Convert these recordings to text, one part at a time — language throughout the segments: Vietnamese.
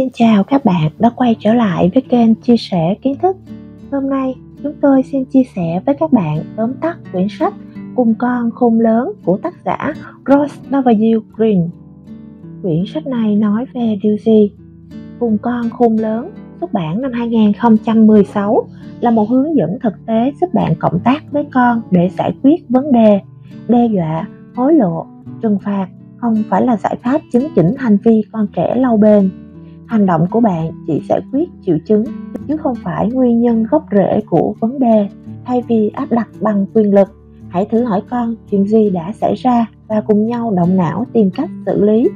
Xin chào các bạn đã quay trở lại với kênh chia sẻ kiến thức. Hôm nay chúng tôi xin chia sẻ với các bạn tóm tắt quyển sách Cùng Con Khôn Lớn của tác giả Ross Greene. Quyển sách này nói về điều gì? Cùng Con Khôn Lớn xuất bản năm 2016 là một hướng dẫn thực tế giúp bạn cộng tác với con để giải quyết vấn đề. Đe dọa, hối lộ, trừng phạt không phải là giải pháp chấn chỉnh hành vi con trẻ lâu bền. Hành động của bạn chỉ giải quyết triệu chứng chứ không phải nguyên nhân gốc rễ của vấn đề. Thay vì áp đặt bằng quyền lực, hãy thử hỏi con chuyện gì đã xảy ra và cùng nhau động não tìm cách xử lý.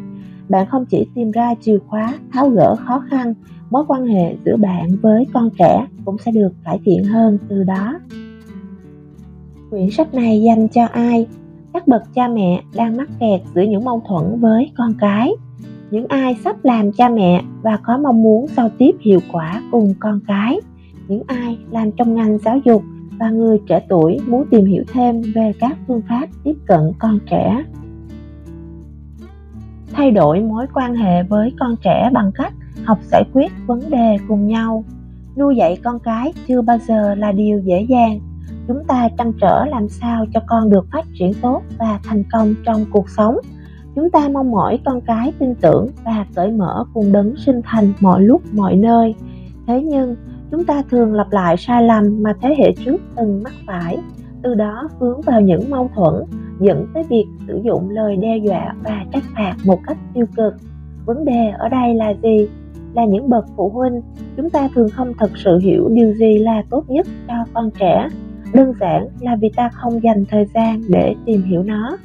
Bạn không chỉ tìm ra chìa khóa tháo gỡ khó khăn, mối quan hệ giữa bạn với con trẻ cũng sẽ được cải thiện hơn từ đó. Quyển sách này dành cho ai? Các bậc cha mẹ đang mắc kẹt giữa những mâu thuẫn với con cái, những ai sắp làm cha mẹ và có mong muốn giao tiếp hiệu quả cùng con cái, những ai làm trong ngành giáo dục và người trẻ tuổi muốn tìm hiểu thêm về các phương pháp tiếp cận con trẻ. Thay đổi mối quan hệ với con trẻ bằng cách học giải quyết vấn đề cùng nhau. Nuôi dạy con cái chưa bao giờ là điều dễ dàng. Chúng ta trăn trở làm sao cho con được phát triển tốt và thành công trong cuộc sống. Chúng ta mong mỏi con cái tin tưởng và cởi mở cùng đấng sinh thành mọi lúc mọi nơi. Thế nhưng, chúng ta thường lặp lại sai lầm mà thế hệ trước từng mắc phải, từ đó vướng vào những mâu thuẫn, dẫn tới việc sử dụng lời đe dọa và trách phạt một cách tiêu cực. Vấn đề ở đây là gì? Là những bậc phụ huynh, chúng ta thường không thật sự hiểu điều gì là tốt nhất cho con trẻ. Đơn giản là vì ta không dành thời gian để tìm hiểu nó.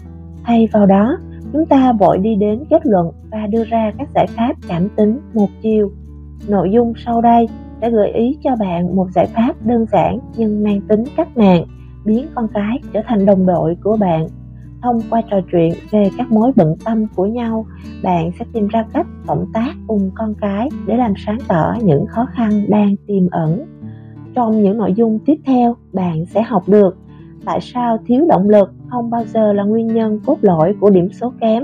Thay vào đó, chúng ta vội đi đến kết luận và đưa ra các giải pháp cảm tính một chiều. Nội dung sau đây sẽ gợi ý cho bạn một giải pháp đơn giản nhưng mang tính cách mạng, biến con cái trở thành đồng đội của bạn. Thông qua trò chuyện về các mối bận tâm của nhau, bạn sẽ tìm ra cách cộng tác cùng con cái để làm sáng tỏ những khó khăn đang tiềm ẩn. Trong những nội dung tiếp theo, bạn sẽ học được tại sao thiếu động lực không bao giờ là nguyên nhân cốt lõi của điểm số kém,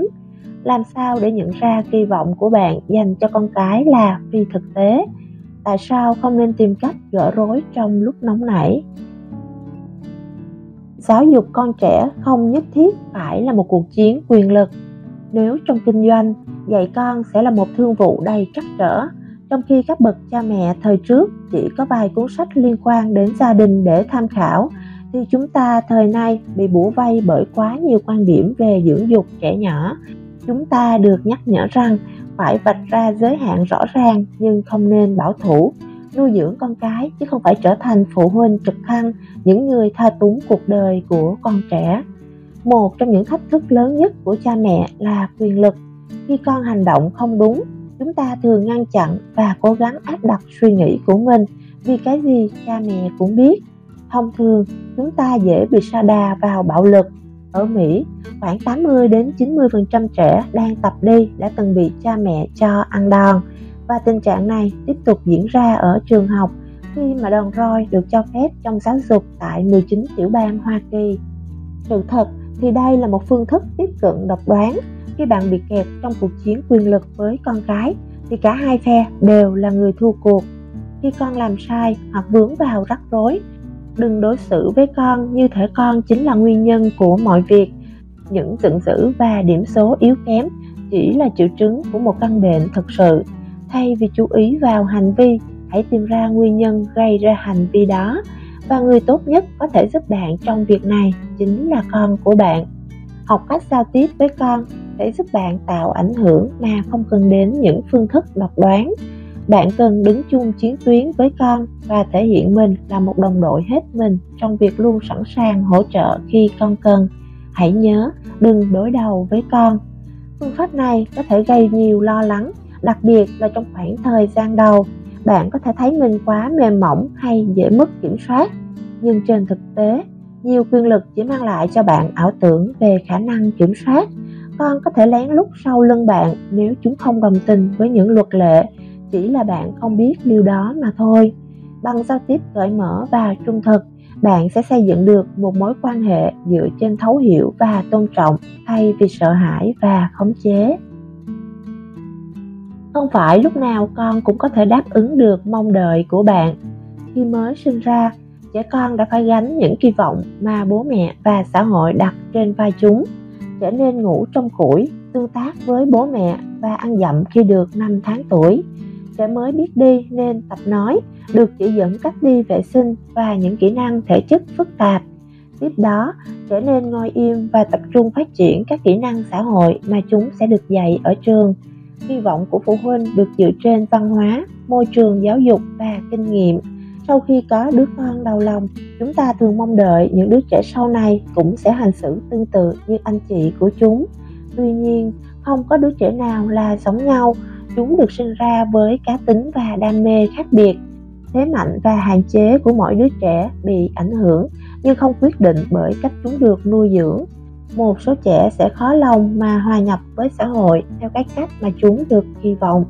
làm sao để nhận ra kỳ vọng của bạn dành cho con cái là phi thực tế, tại sao không nên tìm cách gỡ rối trong lúc nóng nảy. Giáo dục con trẻ không nhất thiết phải là một cuộc chiến quyền lực. Nếu trong kinh doanh, dạy con sẽ là một thương vụ đầy trắc trở, trong khi các bậc cha mẹ thời trước chỉ có vài cuốn sách liên quan đến gia đình để tham khảo, thì chúng ta thời nay bị bủa vây bởi quá nhiều quan điểm về dưỡng dục trẻ nhỏ. Chúng ta được nhắc nhở rằng phải vạch ra giới hạn rõ ràng nhưng không nên bảo thủ, nuôi dưỡng con cái chứ không phải trở thành phụ huynh trực thăng, những người thao túng cuộc đời của con trẻ. Một trong những thách thức lớn nhất của cha mẹ là quyền lực. Khi con hành động không đúng, chúng ta thường ngăn chặn và cố gắng áp đặt suy nghĩ của mình vì cái gì cha mẹ cũng biết. Thông thường, chúng ta dễ bị sa đà vào bạo lực. Ở Mỹ, khoảng 80-90% trẻ đang tập đi đã từng bị cha mẹ cho ăn đòn, và tình trạng này tiếp tục diễn ra ở trường học khi mà đòn roi được cho phép trong giáo dục tại 19 tiểu bang Hoa Kỳ. Sự thật thì đây là một phương thức tiếp cận độc đoán. Khi bạn bị kẹt trong cuộc chiến quyền lực với con cái, thì cả hai phe đều là người thua cuộc. Khi con làm sai hoặc vướng vào rắc rối, đừng đối xử với con như thể con chính là nguyên nhân của mọi việc. Những giận dữ và điểm số yếu kém chỉ là triệu chứng của một căn bệnh thực sự. Thay vì chú ý vào hành vi, hãy tìm ra nguyên nhân gây ra hành vi đó. Và người tốt nhất có thể giúp bạn trong việc này chính là con của bạn. Học cách giao tiếp với con để giúp bạn tạo ảnh hưởng mà không cần đến những phương thức độc đoán. Bạn cần đứng chung chiến tuyến với con và thể hiện mình là một đồng đội hết mình trong việc luôn sẵn sàng hỗ trợ khi con cần. Hãy nhớ, đừng đối đầu với con. Phương pháp này có thể gây nhiều lo lắng, đặc biệt là trong khoảng thời gian đầu. Bạn có thể thấy mình quá mềm mỏng hay dễ mất kiểm soát. Nhưng trên thực tế, nhiều quyền lực chỉ mang lại cho bạn ảo tưởng về khả năng kiểm soát. Con có thể lén lút sau lưng bạn nếu chúng không đồng tình với những luật lệ. Chỉ là bạn không biết điều đó mà thôi. Bằng giao tiếp cởi mở và trung thực, bạn sẽ xây dựng được một mối quan hệ dựa trên thấu hiểu và tôn trọng thay vì sợ hãi và khống chế. Không phải lúc nào con cũng có thể đáp ứng được mong đợi của bạn. Khi mới sinh ra, trẻ con đã phải gánh những kỳ vọng mà bố mẹ và xã hội đặt trên vai chúng. Trẻ nên ngủ trong củi, tương tác với bố mẹ và ăn dặm khi được 5 tháng tuổi. Trẻ mới biết đi nên tập nói, được chỉ dẫn cách đi vệ sinh và những kỹ năng thể chất phức tạp. Tiếp đó, trẻ nên ngồi im và tập trung phát triển các kỹ năng xã hội mà chúng sẽ được dạy ở trường. Hy vọng của phụ huynh được dựa trên văn hóa, môi trường giáo dục và kinh nghiệm. Sau khi có đứa con đầu lòng, chúng ta thường mong đợi những đứa trẻ sau này cũng sẽ hành xử tương tự như anh chị của chúng. Tuy nhiên, không có đứa trẻ nào là giống nhau, chúng được sinh ra với cá tính và đam mê khác biệt. Thế mạnh và hạn chế của mỗi đứa trẻ bị ảnh hưởng, nhưng không quyết định bởi cách chúng được nuôi dưỡng. Một số trẻ sẽ khó lòng mà hòa nhập với xã hội theo cái cách mà chúng được kỳ vọng.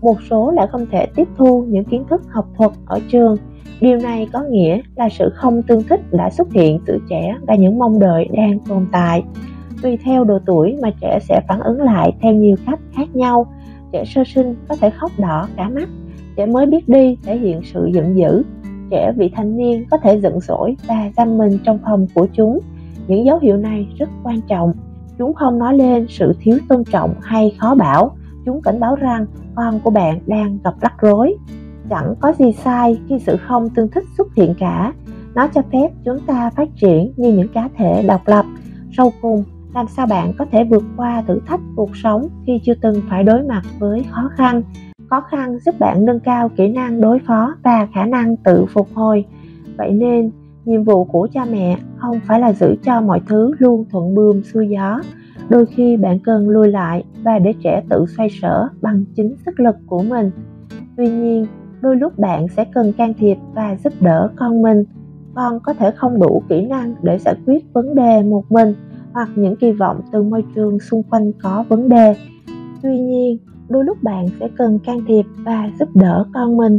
Một số lại không thể tiếp thu những kiến thức học thuật ở trường. Điều này có nghĩa là sự không tương thích đã xuất hiện giữa trẻ và những mong đợi đang tồn tại. Tùy theo độ tuổi mà trẻ sẽ phản ứng lại theo nhiều cách khác nhau. Trẻ sơ sinh có thể khóc đỏ cả mắt. Trẻ mới biết đi thể hiện sự giận dữ. Trẻ vị thành niên có thể giận dỗi và giam mình trong phòng của chúng. Những dấu hiệu này rất quan trọng. Chúng không nói lên sự thiếu tôn trọng hay khó bảo. Chúng cảnh báo rằng con của bạn đang gặp rắc rối. Chẳng có gì sai khi sự không tương thích xuất hiện cả. Nó cho phép chúng ta phát triển như những cá thể độc lập. Sau cùng, làm sao bạn có thể vượt qua thử thách cuộc sống khi chưa từng phải đối mặt với khó khăn? Khó khăn giúp bạn nâng cao kỹ năng đối phó và khả năng tự phục hồi. Vậy nên, nhiệm vụ của cha mẹ không phải là giữ cho mọi thứ luôn thuận buồm xuôi gió. Đôi khi bạn cần lùi lại và để trẻ tự xoay sở bằng chính sức lực của mình. Tuy nhiên, đôi lúc bạn sẽ cần can thiệp và giúp đỡ con mình. Con có thể không đủ kỹ năng để giải quyết vấn đề một mình, hoặc những kỳ vọng từ môi trường xung quanh có vấn đề. Tuy nhiên, đôi lúc bạn sẽ cần can thiệp và giúp đỡ con mình.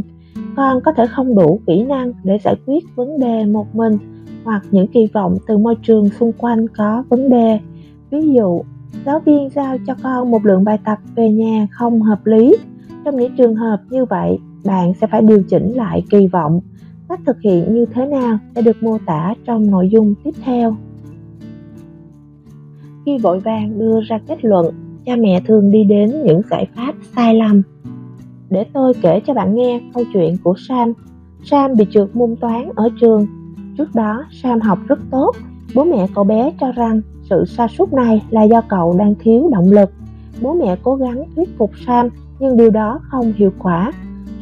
Con có thể không đủ kỹ năng để giải quyết vấn đề một mình, hoặc những kỳ vọng từ môi trường xung quanh có vấn đề. Ví dụ, giáo viên giao cho con một lượng bài tập về nhà không hợp lý. Trong những trường hợp như vậy, bạn sẽ phải điều chỉnh lại kỳ vọng. Cách thực hiện như thế nào sẽ được mô tả trong nội dung tiếp theo. Khi vội vàng đưa ra kết luận, cha mẹ thường đi đến những giải pháp sai lầm. Để tôi kể cho bạn nghe câu chuyện của Sam. Sam bị trượt môn toán ở trường. Trước đó, Sam học rất tốt. Bố mẹ cậu bé cho rằng sự sa sút này là do cậu đang thiếu động lực. Bố mẹ cố gắng thuyết phục Sam, nhưng điều đó không hiệu quả.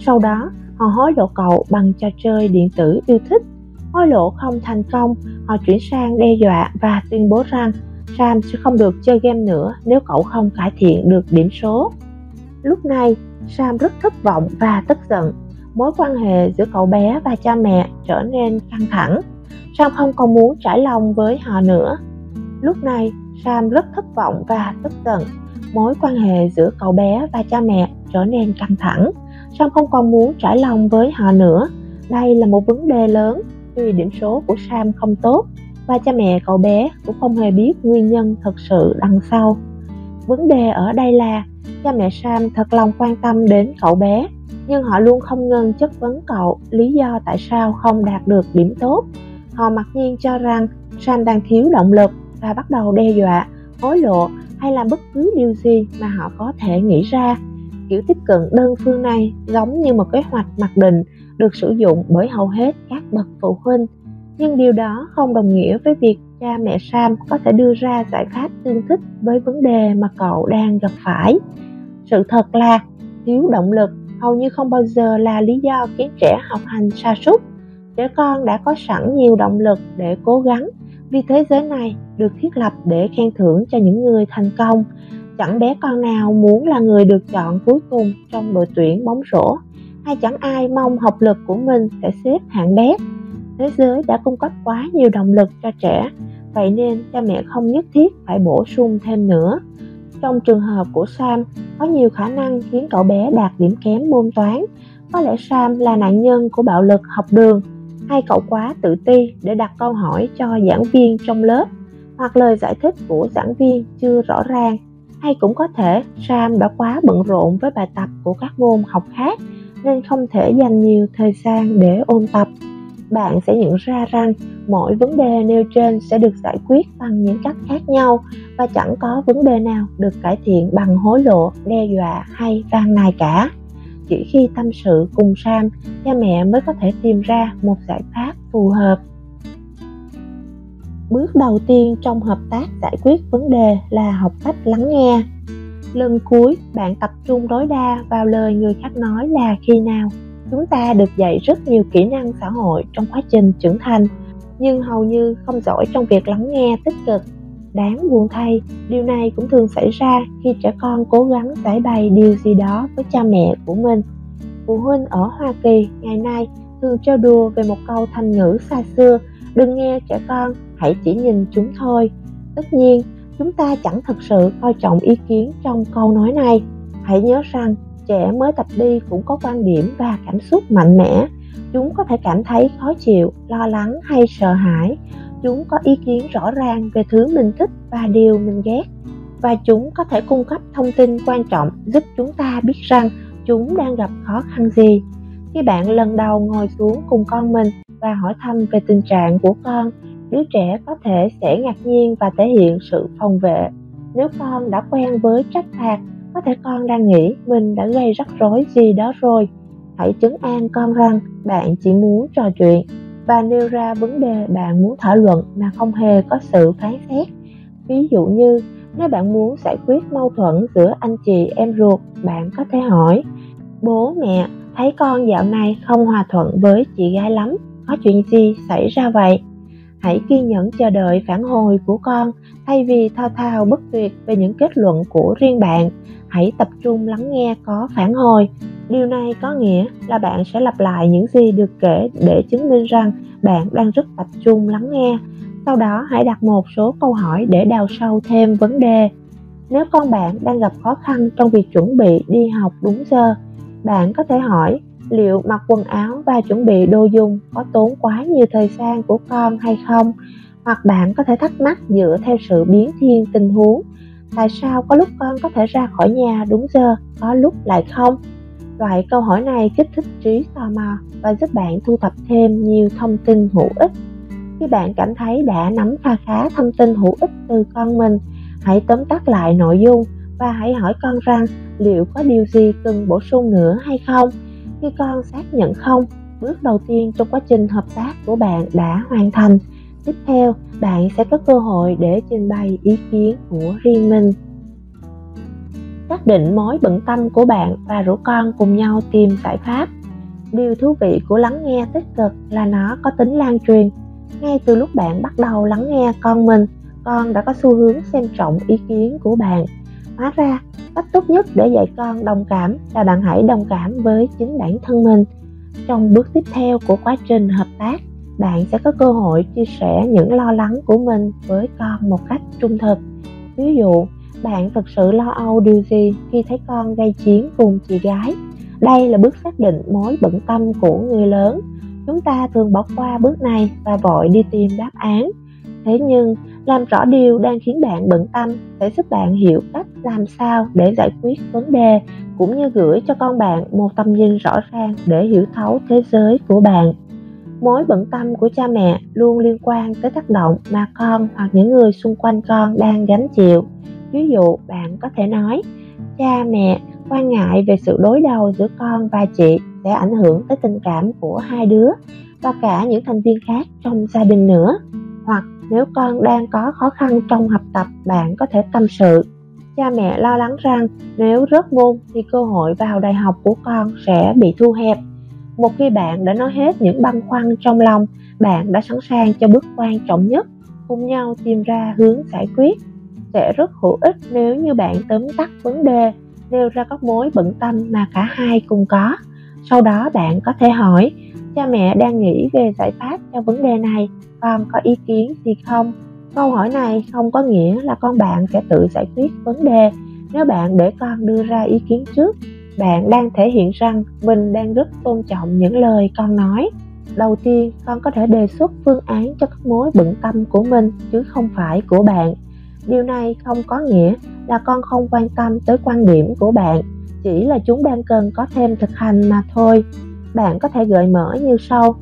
Sau đó, họ hối lộ cậu bằng trò chơi điện tử yêu thích. Hối lộ không thành công, họ chuyển sang đe dọa và tuyên bố rằng Sam sẽ không được chơi game nữa nếu cậu không cải thiện được điểm số. Lúc này, Sam rất thất vọng và tức giận. Mối quan hệ giữa cậu bé và cha mẹ trở nên căng thẳng. Sam không còn muốn trải lòng với họ nữa. Lúc này, Sam rất thất vọng và tức giận. Mối quan hệ giữa cậu bé và cha mẹ trở nên căng thẳng. Sam không còn muốn trải lòng với họ nữa. Đây là một vấn đề lớn vì điểm số của Sam không tốt và cha mẹ cậu bé cũng không hề biết nguyên nhân thật sự đằng sau. Vấn đề ở đây là cha mẹ Sam thật lòng quan tâm đến cậu bé, nhưng họ luôn không ngừng chất vấn cậu lý do tại sao không đạt được điểm tốt. Họ mặc nhiên cho rằng Sam đang thiếu động lực và bắt đầu đe dọa, hối lộ hay làm bất cứ điều gì mà họ có thể nghĩ ra. Kiểu tiếp cận đơn phương này giống như một kế hoạch mặc định được sử dụng bởi hầu hết các bậc phụ huynh. Nhưng điều đó không đồng nghĩa với việc cha mẹ Sam có thể đưa ra giải pháp tương thích với vấn đề mà cậu đang gặp phải. Sự thật là thiếu động lực hầu như không bao giờ là lý do khiến trẻ học hành sa sút. Trẻ con đã có sẵn nhiều động lực để cố gắng, vì thế giới này được thiết lập để khen thưởng cho những người thành công. Chẳng bé con nào muốn là người được chọn cuối cùng trong đội tuyển bóng rổ, hay chẳng ai mong học lực của mình sẽ xếp hạng bét. Thế giới đã cung cấp quá nhiều động lực cho trẻ, vậy nên cha mẹ không nhất thiết phải bổ sung thêm nữa. Trong trường hợp của Sam, có nhiều khả năng khiến cậu bé đạt điểm kém môn toán. Có lẽ Sam là nạn nhân của bạo lực học đường, hay cậu quá tự ti để đặt câu hỏi cho giảng viên trong lớp, hoặc lời giải thích của giảng viên chưa rõ ràng, hay cũng có thể Sam đã quá bận rộn với bài tập của các môn học khác nên không thể dành nhiều thời gian để ôn tập. Bạn sẽ nhận ra rằng mỗi vấn đề nêu trên sẽ được giải quyết bằng những cách khác nhau và chẳng có vấn đề nào được cải thiện bằng hối lộ, đe dọa hay van nài cả. Chỉ khi tâm sự cùng Sam, cha mẹ mới có thể tìm ra một giải pháp phù hợp. Bước đầu tiên trong hợp tác giải quyết vấn đề là học cách lắng nghe. Lần cuối bạn tập trung tối đa vào lời người khác nói là khi nào? Chúng ta được dạy rất nhiều kỹ năng xã hội trong quá trình trưởng thành, nhưng hầu như không giỏi trong việc lắng nghe tích cực. Đáng buồn thay, điều này cũng thường xảy ra khi trẻ con cố gắng giải bày điều gì đó với cha mẹ của mình. Phụ huynh ở Hoa Kỳ ngày nay thường trêu đùa về một câu thành ngữ xa xưa, đừng nghe trẻ con, hãy chỉ nhìn chúng thôi. Tất nhiên, chúng ta chẳng thật sự coi trọng ý kiến trong câu nói này. Hãy nhớ rằng, trẻ mới tập đi cũng có quan điểm và cảm xúc mạnh mẽ. Chúng có thể cảm thấy khó chịu, lo lắng hay sợ hãi. Chúng có ý kiến rõ ràng về thứ mình thích và điều mình ghét. Và chúng có thể cung cấp thông tin quan trọng giúp chúng ta biết rằng chúng đang gặp khó khăn gì. Khi bạn lần đầu ngồi xuống cùng con mình và hỏi thăm về tình trạng của con, đứa trẻ có thể sẽ ngạc nhiên và thể hiện sự phòng vệ. Nếu con đã quen với trách phạt, có thể con đang nghĩ mình đã gây rắc rối gì đó rồi. Hãy trấn an con rằng bạn chỉ muốn trò chuyện và nêu ra vấn đề bạn muốn thảo luận mà không hề có sự phán xét. Ví dụ như, nếu bạn muốn giải quyết mâu thuẫn giữa anh chị em ruột, bạn có thể hỏi: bố mẹ, thấy con dạo này không hòa thuận với chị gái lắm, có chuyện gì xảy ra vậy? Hãy kiên nhẫn chờ đợi phản hồi của con thay vì thao thao bất tuyệt về những kết luận của riêng bạn. Hãy tập trung lắng nghe có phản hồi. Điều này có nghĩa là bạn sẽ lặp lại những gì được kể để chứng minh rằng bạn đang rất tập trung lắng nghe. Sau đó hãy đặt một số câu hỏi để đào sâu thêm vấn đề. Nếu con bạn đang gặp khó khăn trong việc chuẩn bị đi học đúng giờ, bạn có thể hỏi: liệu mặc quần áo và chuẩn bị đồ dùng có tốn quá nhiều thời gian của con hay không? Hoặc bạn có thể thắc mắc dựa theo sự biến thiên tình huống. Tại sao có lúc con có thể ra khỏi nhà đúng giờ, có lúc lại không? Loại câu hỏi này kích thích trí tò mò và giúp bạn thu thập thêm nhiều thông tin hữu ích. Khi bạn cảm thấy đã nắm khá thông tin hữu ích từ con mình, hãy tóm tắt lại nội dung và hãy hỏi con rằng liệu có điều gì cần bổ sung nữa hay không? Khi con xác nhận không, bước đầu tiên trong quá trình hợp tác của bạn đã hoàn thành. Tiếp theo, bạn sẽ có cơ hội để trình bày ý kiến của riêng mình. Xác định mối bận tâm của bạn và rủ con cùng nhau tìm giải pháp. Điều thú vị của lắng nghe tích cực là nó có tính lan truyền. Ngay từ lúc bạn bắt đầu lắng nghe con mình, con đã có xu hướng xem trọng ý kiến của bạn. Hóa ra, cách tốt nhất để dạy con đồng cảm là bạn hãy đồng cảm với chính bản thân mình. Trong bước tiếp theo của quá trình hợp tác, bạn sẽ có cơ hội chia sẻ những lo lắng của mình với con một cách trung thực. Ví dụ, bạn thực sự lo âu điều gì khi thấy con gây chiến cùng chị gái? Đây là bước xác định mối bận tâm của người lớn. Chúng ta thường bỏ qua bước này và vội đi tìm đáp án. Thế nhưng, làm rõ điều đang khiến bạn bận tâm sẽ giúp bạn hiểu cách làm sao để giải quyết vấn đề, cũng như gửi cho con bạn một tầm nhìn rõ ràng để hiểu thấu thế giới của bạn. Mối bận tâm của cha mẹ luôn liên quan tới tác động mà con hoặc những người xung quanh con đang gánh chịu. Ví dụ, bạn có thể nói: cha mẹ quan ngại về sự đối đầu giữa con và chị sẽ ảnh hưởng tới tình cảm của hai đứa và cả những thành viên khác trong gia đình nữa. Hoặc nếu con đang có khó khăn trong học tập, bạn có thể tâm sự: cha mẹ lo lắng rằng nếu rớt môn thì cơ hội vào đại học của con sẽ bị thu hẹp. Một khi bạn đã nói hết những băn khoăn trong lòng, bạn đã sẵn sàng cho bước quan trọng nhất, cùng nhau tìm ra hướng giải quyết. Sẽ rất hữu ích nếu như bạn tóm tắt vấn đề, nêu ra các mối bận tâm mà cả hai cùng có. Sau đó bạn có thể hỏi: cha mẹ đang nghĩ về giải pháp cho vấn đề này, con có ý kiến gì không? Câu hỏi này không có nghĩa là con bạn sẽ tự giải quyết vấn đề. Nếu bạn để con đưa ra ý kiến trước, bạn đang thể hiện rằng mình đang rất tôn trọng những lời con nói. Đầu tiên, con có thể đề xuất phương án cho các mối bận tâm của mình chứ không phải của bạn. Điều này không có nghĩa là con không quan tâm tới quan điểm của bạn, chỉ là chúng đang cần có thêm thực hành mà thôi. Bạn có thể gợi mở như sau: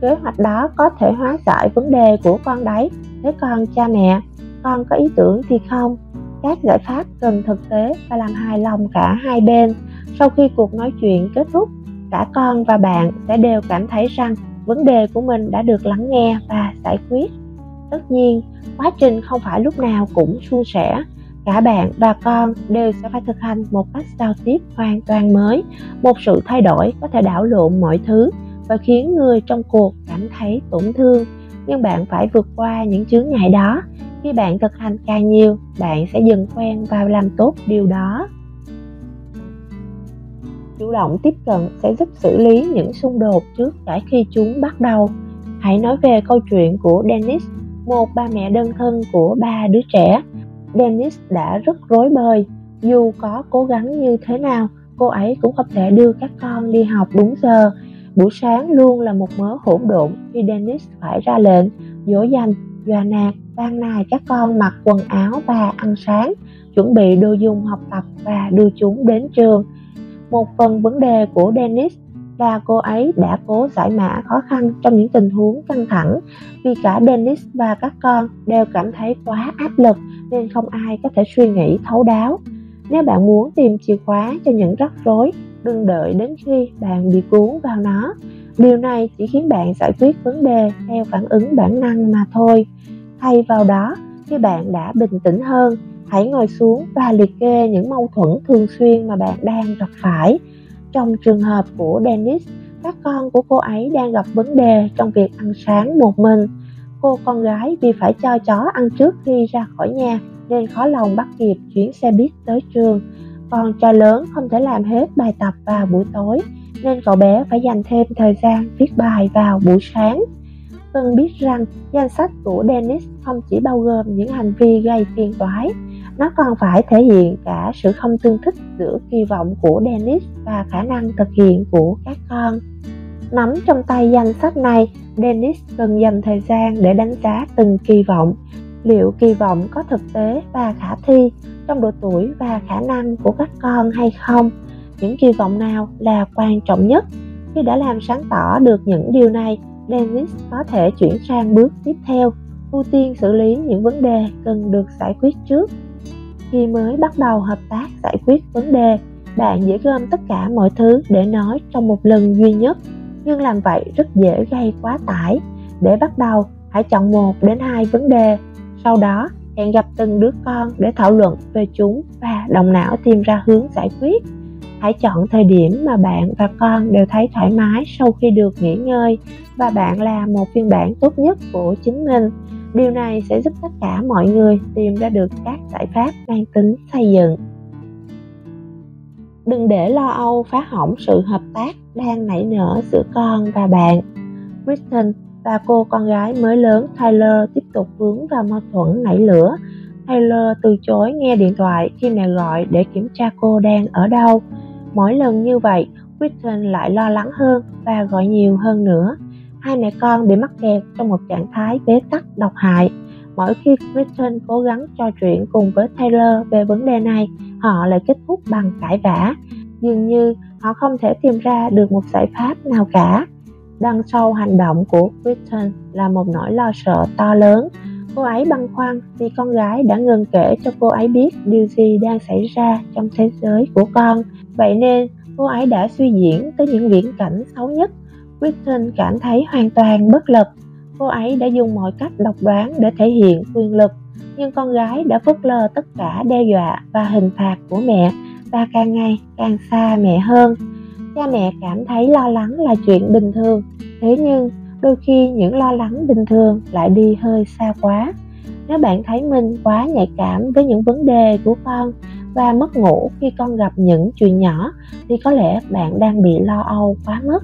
kế hoạch đó có thể hóa giải vấn đề của con đấy. Thế còn cha mẹ, con có ý tưởng gì không? Các giải pháp cần thực tế và làm hài lòng cả hai bên. Sau khi cuộc nói chuyện kết thúc, cả con và bạn sẽ đều cảm thấy rằng vấn đề của mình đã được lắng nghe và giải quyết. Tất nhiên, quá trình không phải lúc nào cũng suôn sẻ. Cả bạn và con đều sẽ phải thực hành một cách giao tiếp hoàn toàn mới. Một sự thay đổi có thể đảo lộn mọi thứ và khiến người trong cuộc cảm thấy tổn thương. Nhưng bạn phải vượt qua những chướng ngại đó. Khi bạn thực hành càng nhiều, bạn sẽ dần quen vào làm tốt điều đó. Chủ động tiếp cận sẽ giúp xử lý những xung đột trước cả khi chúng bắt đầu. Hãy nói về câu chuyện của Dennis, một bà mẹ đơn thân của 3 đứa trẻ. Dennis đã rất rối bời. Dù có cố gắng như thế nào, cô ấy cũng không thể đưa các con đi học đúng giờ. Buổi sáng luôn là một mớ hỗn độn khi Dennis phải ra lệnh, dỗ dành, dọa nạt, ban nài các con mặc quần áo và ăn sáng, chuẩn bị đồ dùng học tập và đưa chúng đến trường. Một phần vấn đề của Dennis là cô ấy đã cố giải mã khó khăn trong những tình huống căng thẳng. Vì cả Dennis và các con đều cảm thấy quá áp lực nên không ai có thể suy nghĩ thấu đáo. Nếu bạn muốn tìm chìa khóa cho những rắc rối, đừng đợi đến khi bạn bị cuốn vào nó. Điều này chỉ khiến bạn giải quyết vấn đề theo phản ứng bản năng mà thôi. Thay vào đó, khi bạn đã bình tĩnh hơn, hãy ngồi xuống và liệt kê những mâu thuẫn thường xuyên mà bạn đang gặp phải. Trong trường hợp của Dennis, các con của cô ấy đang gặp vấn đề trong việc ăn sáng một mình. Cô con gái vì phải cho chó ăn trước khi ra khỏi nhà nên khó lòng bắt kịp chuyến xe buýt tới trường. Còn trò lớn không thể làm hết bài tập vào buổi tối nên cậu bé phải dành thêm thời gian viết bài vào buổi sáng. Cần biết rằng danh sách của Dennis không chỉ bao gồm những hành vi gây phiền toái, nó còn phải thể hiện cả sự không tương thích giữa kỳ vọng của Dennis và khả năng thực hiện của các con. Nắm trong tay danh sách này, Dennis cần dành thời gian để đánh giá từng kỳ vọng. Liệu kỳ vọng có thực tế và khả thi trong độ tuổi và khả năng của các con hay không? Những kỳ vọng nào là quan trọng nhất? Khi đã làm sáng tỏ được những điều này, Dennis có thể chuyển sang bước tiếp theo, ưu tiên xử lý những vấn đề cần được giải quyết trước. Khi mới bắt đầu hợp tác giải quyết vấn đề, bạn dễ gom tất cả mọi thứ để nói trong một lần duy nhất, nhưng làm vậy rất dễ gây quá tải. Để bắt đầu, hãy chọn 1 đến 2 vấn đề, sau đó hẹn gặp từng đứa con để thảo luận về chúng và động não tìm ra hướng giải quyết. Hãy chọn thời điểm mà bạn và con đều thấy thoải mái sau khi được nghỉ ngơi và bạn là một phiên bản tốt nhất của chính mình. Điều này sẽ giúp tất cả mọi người tìm ra được các giải pháp mang tính xây dựng. Đừng để lo âu phá hỏng sự hợp tác đang nảy nở giữa con và bạn. Kristen và cô con gái mới lớn Taylor tiếp tục vướng vào mâu thuẫn nảy lửa. Taylor từ chối nghe điện thoại khi mẹ gọi để kiểm tra cô đang ở đâu. Mỗi lần như vậy, Kristen lại lo lắng hơn và gọi nhiều hơn nữa. Hai mẹ con bị mắc kẹt trong một trạng thái bế tắc độc hại. Mỗi khi Kristen cố gắng trò chuyện cùng với Taylor về vấn đề này, họ lại kết thúc bằng cãi vã. Dường như họ không thể tìm ra được một giải pháp nào cả. Đằng sau hành động của Kristen là một nỗi lo sợ to lớn. Cô ấy băn khoăn vì con gái đã ngừng kể cho cô ấy biết điều gì đang xảy ra trong thế giới của con. Vậy nên cô ấy đã suy diễn tới những viễn cảnh xấu nhất. Kristen cảm thấy hoàn toàn bất lực. Cô ấy đã dùng mọi cách độc đoán để thể hiện quyền lực, nhưng con gái đã phớt lờ tất cả đe dọa và hình phạt của mẹ và càng ngày càng xa mẹ hơn. Cha mẹ cảm thấy lo lắng là chuyện bình thường, thế nhưng đôi khi những lo lắng bình thường lại đi hơi xa quá. Nếu bạn thấy mình quá nhạy cảm với những vấn đề của con và mất ngủ khi con gặp những chuyện nhỏ thì có lẽ bạn đang bị lo âu quá mức.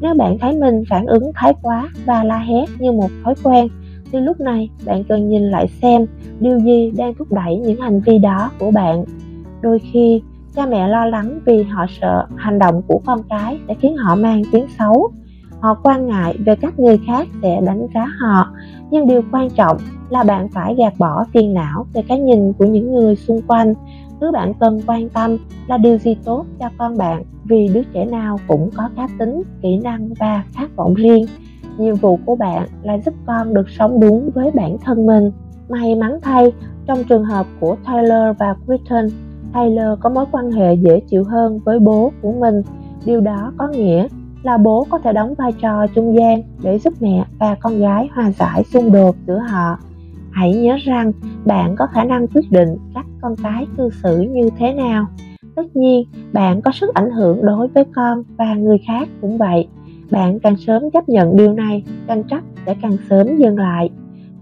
Nếu bạn thấy mình phản ứng thái quá và la hét như một thói quen thì lúc này bạn cần nhìn lại xem điều gì đang thúc đẩy những hành vi đó của bạn. Đôi khi cha mẹ lo lắng vì họ sợ hành động của con cái sẽ khiến họ mang tiếng xấu. Họ quan ngại về cách người khác sẽ đánh giá họ, nhưng điều quan trọng là bạn phải gạt bỏ phiền não về cái nhìn của những người xung quanh. Thứ bạn cần quan tâm là điều gì tốt cho con bạn, vì đứa trẻ nào cũng có cá tính, kỹ năng và khát vọng riêng. Nhiệm vụ của bạn là giúp con được sống đúng với bản thân mình. May mắn thay, trong trường hợp của Tyler và Britton, Tyler có mối quan hệ dễ chịu hơn với bố của mình. Điều đó có nghĩa là bố có thể đóng vai trò trung gian để giúp mẹ và con gái hòa giải xung đột giữa họ. Hãy nhớ rằng bạn có khả năng quyết định cách con cái cư xử như thế nào. Tất nhiên, bạn có sức ảnh hưởng đối với con và người khác cũng vậy. Bạn càng sớm chấp nhận điều này, tranh chấp sẽ càng sớm dừng lại.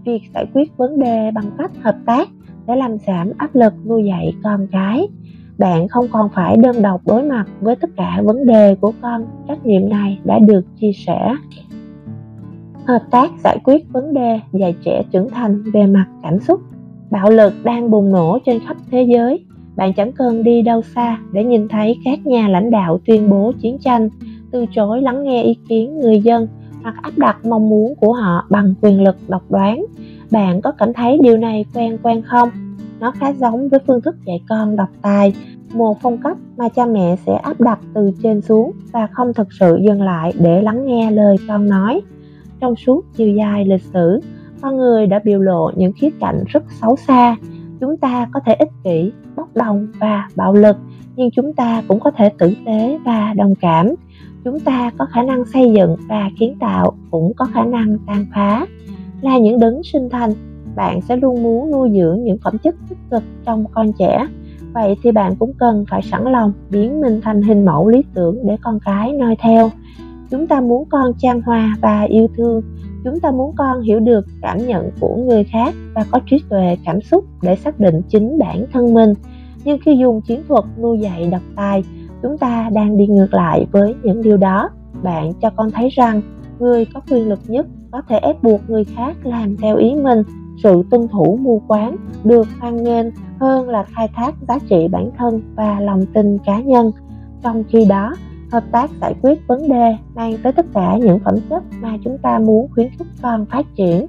Việc giải quyết vấn đề bằng cách hợp tác để làm giảm áp lực nuôi dạy con cái. Bạn không còn phải đơn độc đối mặt với tất cả vấn đề của con. Trách nhiệm này đã được chia sẻ. Hợp tác giải quyết vấn đề dạy trẻ trưởng thành về mặt cảm xúc. Bạo lực đang bùng nổ trên khắp thế giới. Bạn chẳng cần đi đâu xa để nhìn thấy các nhà lãnh đạo tuyên bố chiến tranh, từ chối lắng nghe ý kiến người dân hoặc áp đặt mong muốn của họ bằng quyền lực độc đoán. Bạn có cảm thấy điều này quen quen không? Nó khá giống với phương thức dạy con độc tài, một phong cách mà cha mẹ sẽ áp đặt từ trên xuống và không thực sự dừng lại để lắng nghe lời con nói. Trong suốt chiều dài lịch sử, con người đã biểu lộ những khía cạnh rất xấu xa. Chúng ta có thể ích kỷ, bốc đồng và bạo lực, nhưng chúng ta cũng có thể tử tế và đồng cảm. Chúng ta có khả năng xây dựng và kiến tạo, cũng có khả năng tàn phá. Là những đấng sinh thành, bạn sẽ luôn muốn nuôi dưỡng những phẩm chất tích cực trong con trẻ. Vậy thì bạn cũng cần phải sẵn lòng biến mình thành hình mẫu lý tưởng để con cái noi theo. Chúng ta muốn con chan hòa và yêu thương. Chúng ta muốn con hiểu được cảm nhận của người khác và có trí tuệ cảm xúc để xác định chính bản thân mình. Nhưng khi dùng chiến thuật nuôi dạy độc tài, chúng ta đang đi ngược lại với những điều đó. Bạn cho con thấy rằng người có quyền lực nhất có thể ép buộc người khác làm theo ý mình. Sự tuân thủ mù quáng được hoan nghênh hơn là khai thác giá trị bản thân và lòng tin cá nhân. Trong khi đó, hợp tác giải quyết vấn đề mang tới tất cả những phẩm chất mà chúng ta muốn khuyến khích con phát triển.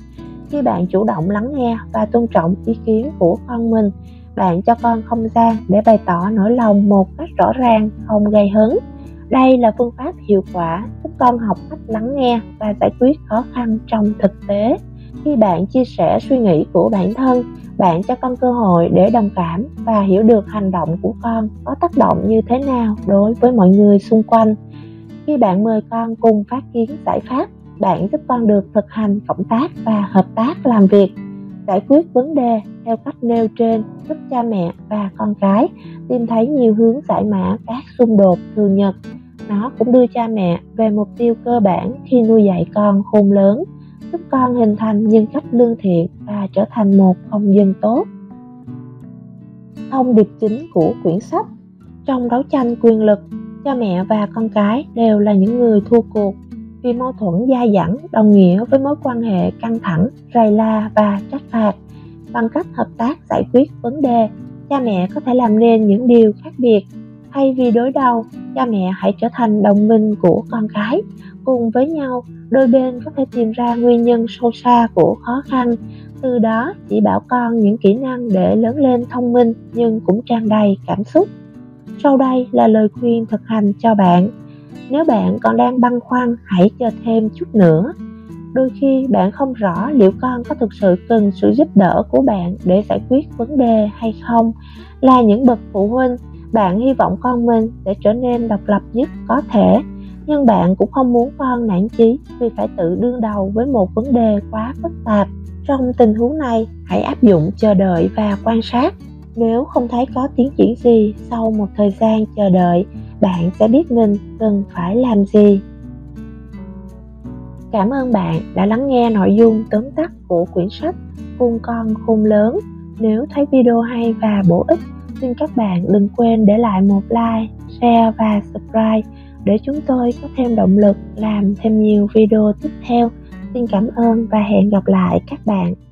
Khi bạn chủ động lắng nghe và tôn trọng ý kiến của con mình, bạn cho con không gian để bày tỏ nỗi lòng một cách rõ ràng, không gây hấn. Đây là phương pháp hiệu quả giúp con học cách lắng nghe và giải quyết khó khăn trong thực tế. Khi bạn chia sẻ suy nghĩ của bản thân, bạn cho con cơ hội để đồng cảm và hiểu được hành động của con có tác động như thế nào đối với mọi người xung quanh. Khi bạn mời con cùng phát kiến giải pháp, bạn giúp con được thực hành cộng tác và hợp tác làm việc. Giải quyết vấn đề theo cách nêu trên giúp cha mẹ và con cái tìm thấy nhiều hướng giải mã các xung đột thường nhật. Nó cũng đưa cha mẹ về mục tiêu cơ bản khi nuôi dạy con khôn lớn, giúp con hình thành nhân cách lương thiện và trở thành một công dân tốt. Thông điệp chính của quyển sách: trong đấu tranh quyền lực, cha mẹ và con cái đều là những người thua cuộc, vì mâu thuẫn dai dẳng đồng nghĩa với mối quan hệ căng thẳng, rầy la và trách phạt. Bằng cách hợp tác giải quyết vấn đề, cha mẹ có thể làm nên những điều khác biệt. Thay vì đối đầu, cha mẹ hãy trở thành đồng minh của con cái. Cùng với nhau, đôi bên có thể tìm ra nguyên nhân sâu xa của khó khăn, từ đó chỉ bảo con những kỹ năng để lớn lên thông minh nhưng cũng tràn đầy cảm xúc. Sau đây là lời khuyên thực hành cho bạn. Nếu bạn còn đang băn khoăn, hãy chờ thêm chút nữa. Đôi khi bạn không rõ liệu con có thực sự cần sự giúp đỡ của bạn để giải quyết vấn đề hay không. Là những bậc phụ huynh, bạn hy vọng con mình sẽ trở nên độc lập nhất có thể, nhưng bạn cũng không muốn con nản chí vì phải tự đương đầu với một vấn đề quá phức tạp. Trong tình huống này, hãy áp dụng chờ đợi và quan sát. Nếu không thấy có tiến triển gì sau một thời gian chờ đợi, bạn sẽ biết mình cần phải làm gì. Cảm ơn bạn đã lắng nghe nội dung tóm tắt của quyển sách Cùng Con Khôn Lớn. Nếu thấy video hay và bổ ích, xin các bạn đừng quên để lại một like, share và subscribe để chúng tôi có thêm động lực làm thêm nhiều video tiếp theo. Xin cảm ơn và hẹn gặp lại các bạn.